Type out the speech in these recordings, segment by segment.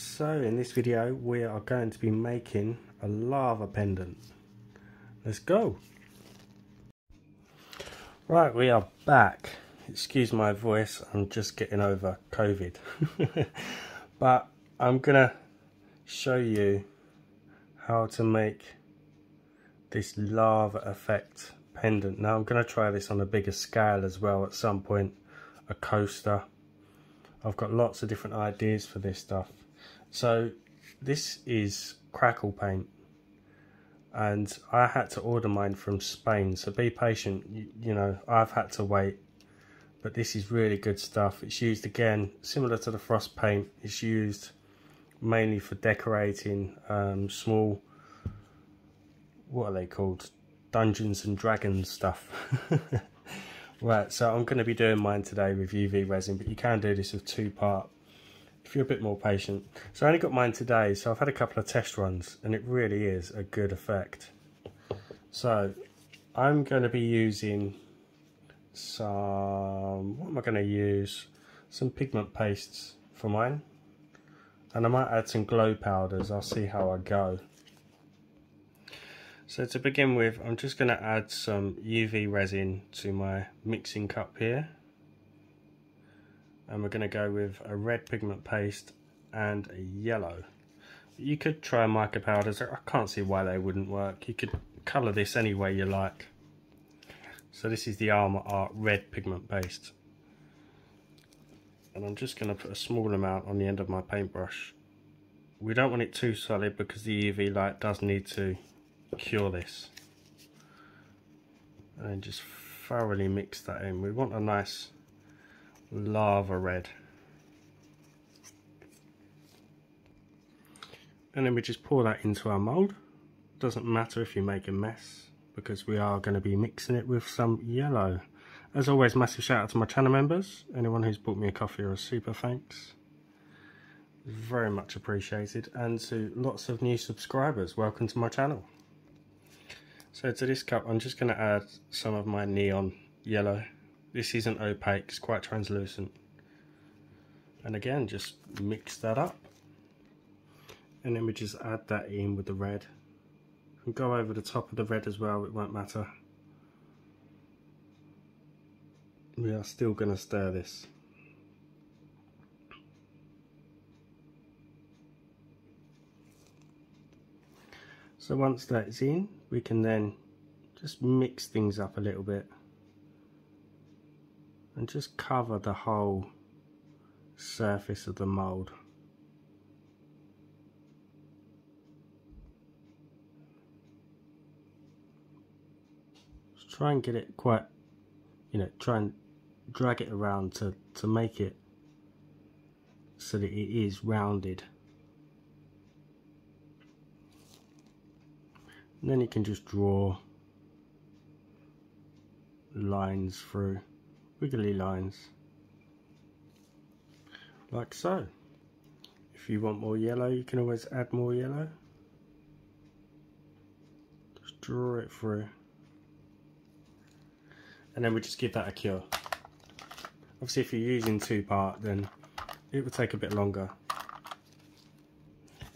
So in this video we are going to be making a lava pendant. Let's go. Right, we are back. Excuse my voice, I'm just getting over COVID. But I'm gonna show you how to make this lava effect pendant. Now I'm gonna try this on a bigger scale as well at some point, a coaster. I've got lots of different ideas for this stuff. So this is crackle paint, and I had to order mine from Spain, so be patient. You know, I've had to wait, but this is really good stuff. It's used, again, similar to the frost paint, it's used mainly for decorating small, what are they called, Dungeons and Dragons stuff. Right, so I'm going to be doing mine today with UV resin, but you can do this with two-part if you're a bit more patient. So I only got mine today, so I've had a couple of test runs, and it really is a good effect. So I'm going to be using some, what am I going to use? Some pigment pastes for mine, and I might add some glow powders. I'll see how I go. So to begin with, I'm just going to add some UV resin to my mixing cup here. And we're going to go with a red pigment paste and a yellow. You could try mica powders. I can't see why they wouldn't work. You could colour this any way you like. So this is the Armour Art red pigment paste. And I'm just going to put a small amount on the end of my paintbrush. We don't want it too solid because the UV light does need to cure this, and then just thoroughly mix that in. We want a nice lava red, and then we just pour that into our mold. Doesn't matter if you make a mess because we are going to be mixing it with some yellow. As always, massive shout out to my channel members, anyone who's bought me a coffee or a super thanks, very much appreciated, and to lots of new subscribers, welcome to my channel. So to this cup I'm just going to add some of my neon yellow. This isn't opaque, it's quite translucent. And again, just mix that up. And then we just add that in with the red. You can go over the top of the red as well, it won't matter. We are still going to stir this. So once that's in, we can then just mix things up a little bit and just cover the whole surface of the mould. Just try and get it quite, you know, try and drag it around to make it so that it is rounded. And then you can just draw lines through, wiggly lines, like so. If you want more yellow, you can always add more yellow. Just draw it through. And then we just give that a cure. Obviously, if you're using two-part, then it will take a bit longer.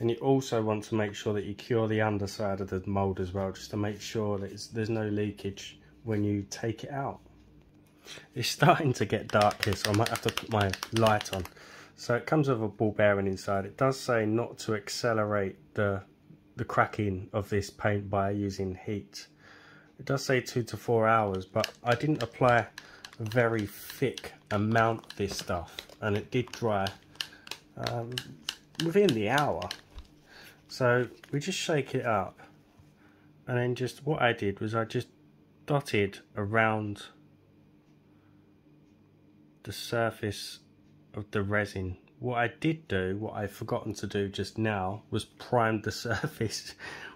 And you also want to make sure that you cure the underside of the mould as well, just to make sure that there's no leakage when you take it out. It's starting to get dark here, so I might have to put my light on. So it comes with a ball bearing inside. It does say not to accelerate the cracking of this paint by using heat. It does say 2 to 4 hours, but I didn't apply a very thick amount of this stuff, and it did dry within the hour. So we just shake it up, and then just what I did was I just dotted around the surface of the resin. What I did do, what I've forgotten to do just now, was prime the surface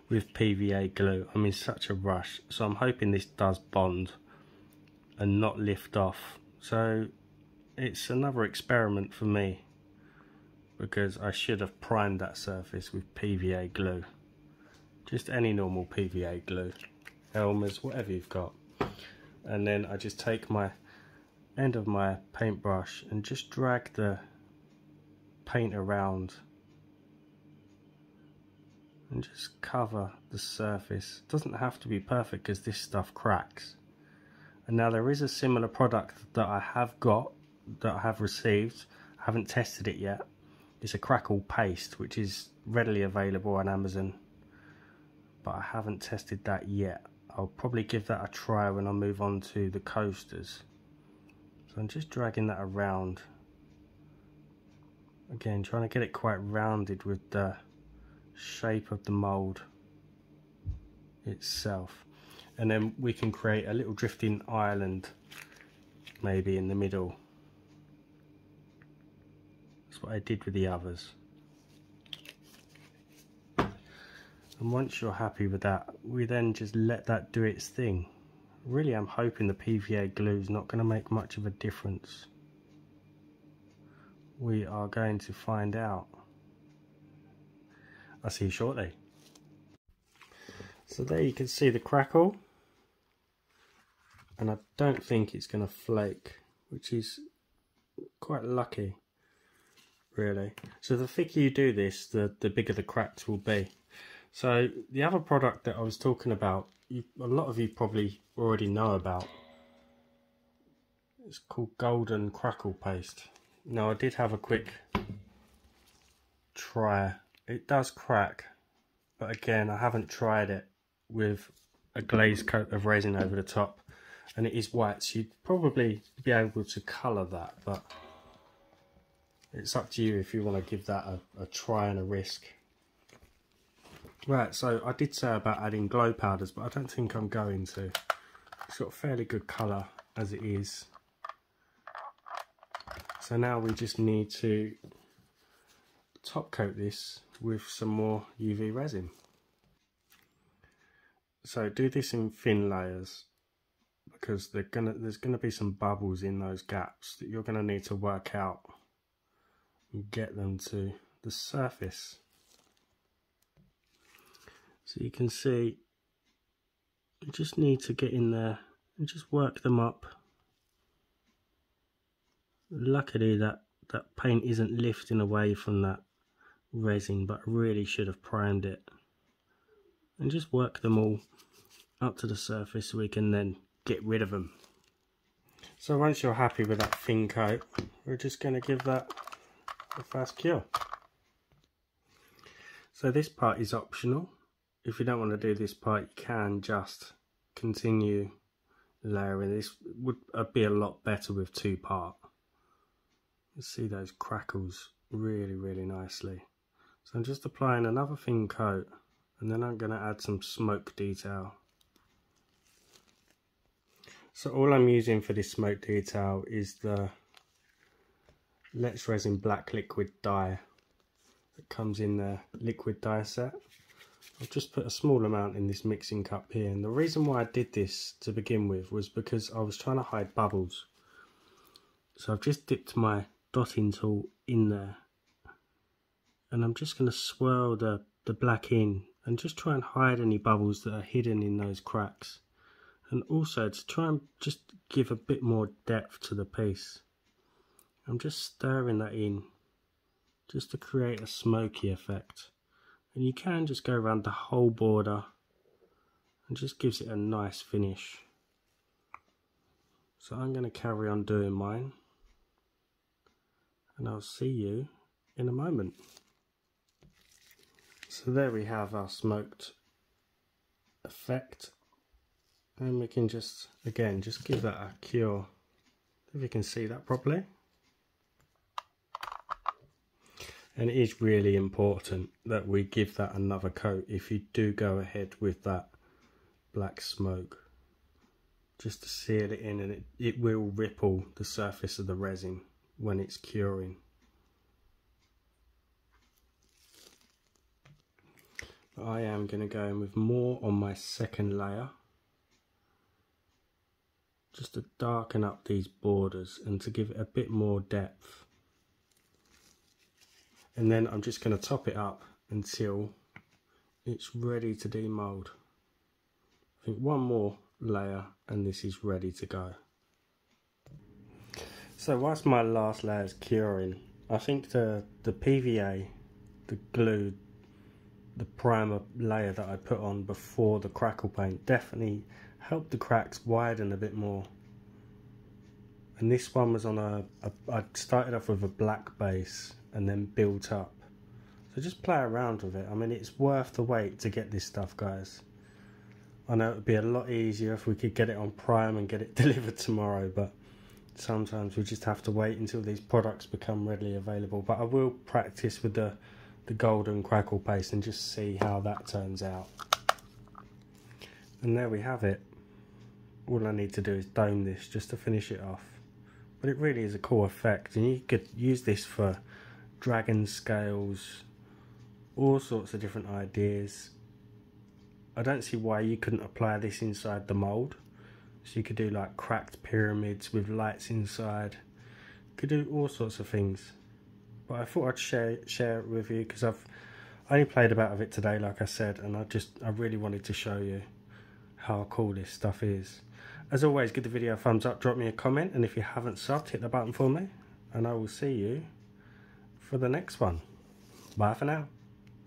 with PVA glue. I'm in such a rush, so I'm hoping this does bond and not lift off. So it's another experiment for me, because I should have primed that surface with PVA glue. Just any normal PVA glue, Elmer's, whatever you've got. And then I just take my end of my paintbrush and just drag the paint around and just cover the surface. It doesn't have to be perfect because this stuff cracks. And now there is a similar product that I have got, that I have received. I haven't tested it yet. It's a crackle paste, which is readily available on Amazon, but I haven't tested that yet. I'll probably give that a try when I move on to the coasters. So I'm just dragging that around. Again, trying to get it quite rounded with the shape of the mold itself. And then we can create a little drifting island, maybe in the middle. That's what I did with the others. And once you're happy with that, we then just let that do its thing. Really, I'm hoping the PVA glue is not going to make much of a difference. We are going to find out. I'll see you shortly. So there you can see the crackle, and I don't think it's going to flake, which is quite lucky, really. So the thicker you do this, the bigger the cracks will be. So the other product that I was talking about, a lot of you probably already know about. It's called Golden Crackle Paste. Now I did have a quick try. It does crack, but again I haven't tried it with a glazed coat of resin over the top, and it is white, so you'd probably be able to colour that, but it's up to you if you want to give that a try and a risk. Right, so I did say about adding glow powders, but I don't think I'm going to. It's got fairly good colour as it is. So now we just need to top coat this with some more UV resin. So do this in thin layers, because there's gonna be some bubbles in those gaps that you're gonna need to work out and get them to the surface. So you can see, you just need to get in there and just work them up. Luckily that paint isn't lifting away from that resin, but I really should have primed it. And just work them all up to the surface so we can then get rid of them. So once you're happy with that thin coat, we're just going to give that a fast cure. So this part is optional. If you don't want to do this part, you can just continue layering. This would be a lot better with two part. You see those crackles really, really nicely. So I'm just applying another thin coat, and then I'm going to add some smoke detail. So all I'm using for this smoke detail is the Let's Resin black liquid dye that comes in the liquid dye set. I've just put a small amount in this mixing cup here, and the reason why I did this to begin with was because I was trying to hide bubbles. So I've just dipped my dotting tool in there, and I'm just going to swirl the black in and just try and hide any bubbles that are hidden in those cracks, and also to try and just give a bit more depth to the piece. I'm just stirring that in just to create a smoky effect, and you can just go around the whole border and just gives it a nice finish. So I'm going to carry on doing mine, and I'll see you in a moment. So there we have our smoked effect, and we can just again just give that a cure, if you can see that properly. And it is really important that we give that another coat if you do go ahead with that black smoke, just to seal it in, and it will ripple the surface of the resin when it's curing. I am going to go in with more on my second layer, just to darken up these borders and to give it a bit more depth. And then I'm just going to top it up until it's ready to demold. I think one more layer and this is ready to go. So whilst my last layer is curing, I think the PVA, the glue the primer layer that I put on before the crackle paint definitely helped the cracks widen a bit more. And this one was on I started off with a black base and then built up. So just play around with it. I mean, it's worth the wait to get this stuff, guys. I know it would be a lot easier if we could get it on prime and get it delivered tomorrow, but sometimes we just have to wait until these products become readily available. But I will practice with the golden crackle paste and just see how that turns out. And there we have it. All I need to do is dome this just to finish it off. But it really is a cool effect, and you could use this for dragon scales, all sorts of different ideas. I don't see why you couldn't apply this inside the mould. So you could do like cracked pyramids with lights inside. You could do all sorts of things. But I thought I'd share it with you, because I've only played about with it today, like I said, and I really wanted to show you how cool this stuff is. As always, give the video a thumbs up, drop me a comment, and if you haven't subbed, hit the button for me, and I will see you for the next one. Bye for now.